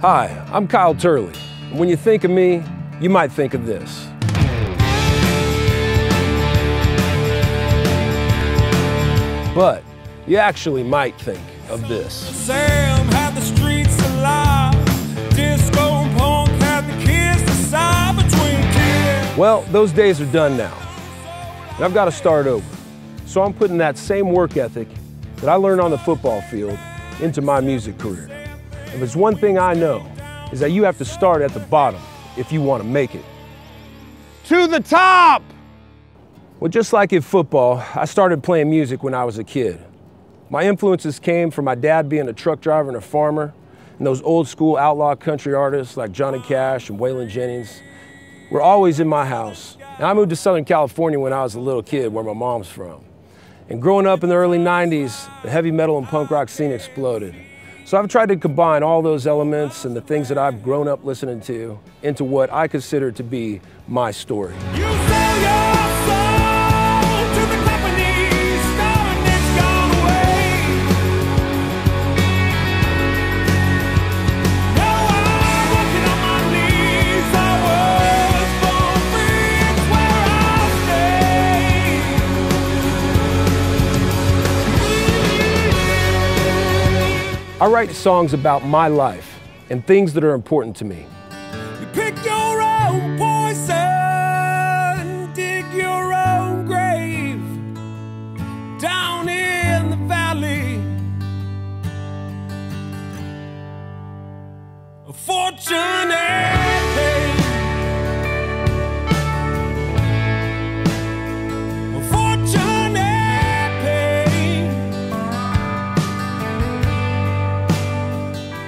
Hi, I'm Kyle Turley. And when you think of me, you might think of this. But you actually might think of this. Sam had the streets alive. Disco punk had the kids to sigh between kids. Well, those days are done now. And I've got to start over. So I'm putting that same work ethic that I learned on the football field into my music career. If it's one thing I know, is that you have to start at the bottom if you want to make it. To the top! Well, just like in football, I started playing music when I was a kid. My influences came from my dad being a truck driver and a farmer, and those old school outlaw country artists like Johnny Cash and Waylon Jennings were always in my house. And I moved to Southern California when I was a little kid, where my mom's from. And growing up in the early 90s, the heavy metal and punk rock scene exploded. So I've tried to combine all those elements and the things that I've grown up listening to into what I consider to be my story. You sell your soul to the companies, knowing it's gone away. Now I'm working on my knees, I was born free, it's where I stay. I write songs about my life and things that are important to me. You pick your own poison, dig your own grave, down in the valley. A fortunate.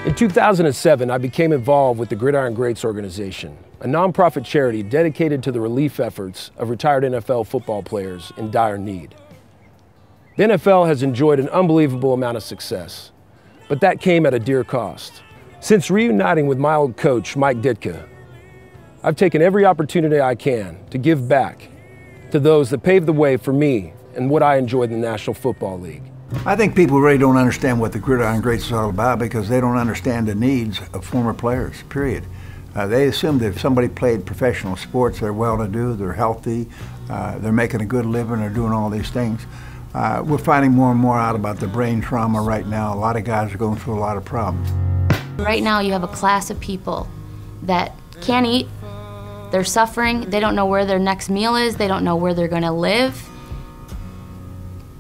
In 2007, I became involved with the Gridiron Greats organization, a nonprofit charity dedicated to the relief efforts of retired NFL football players in dire need. The NFL has enjoyed an unbelievable amount of success, but that came at a dear cost. Since reuniting with my old coach, Mike Ditka, I've taken every opportunity I can to give back to those that paved the way for me and what I enjoyed in the National Football League. I think people really don't understand what the Gridiron Greats is all about because they don't understand the needs of former players, period. They assume that if somebody played professional sports, they're well-to-do, they're healthy, they're making a good living, they're doing all these things. We're finding more and more out about the brain trauma right now. A lot of guys are going through a lot of problems. Right now you have a class of people that can't eat, they're suffering, they don't know where their next meal is, they don't know where they're going to live.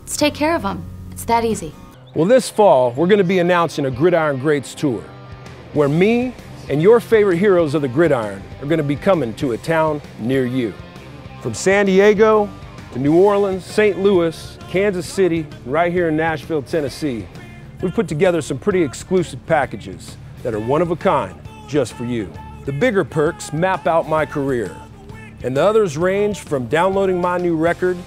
Let's take care of them. It's that easy. Well, this fall, we're going to be announcing a Gridiron Greats tour, where me and your favorite heroes of the gridiron are going to be coming to a town near you. From San Diego to New Orleans, St. Louis, Kansas City, and right here in Nashville, Tennessee, we've put together some pretty exclusive packages that are one of a kind just for you. The bigger perks map out my career, and the others range from downloading my new record,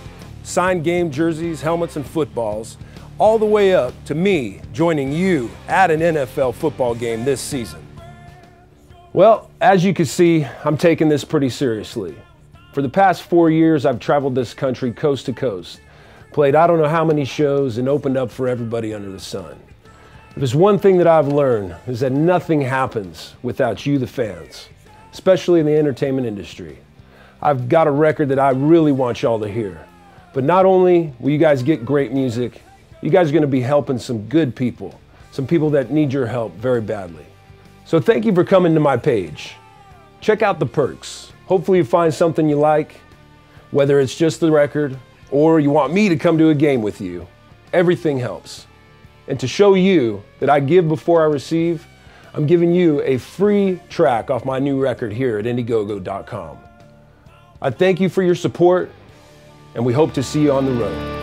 signed game jerseys, helmets, and footballs, all the way up to me joining you at an NFL football game this season. Well, as you can see, I'm taking this pretty seriously. For the past 4 years, I've traveled this country coast to coast, played I don't know how many shows, and opened up for everybody under the sun. If there's one thing that I've learned, is that nothing happens without you, the fans, especially in the entertainment industry. I've got a record that I really want y'all to hear. But not only will you guys get great music, you guys are gonna be helping some good people, some people that need your help very badly. So thank you for coming to my page. Check out the perks. Hopefully you find something you like, whether it's just the record or you want me to come to a game with you. Everything helps. And to show you that I give before I receive, I'm giving you a free track off my new record here at Indiegogo.com. I thank you for your support, and we hope to see you on the road.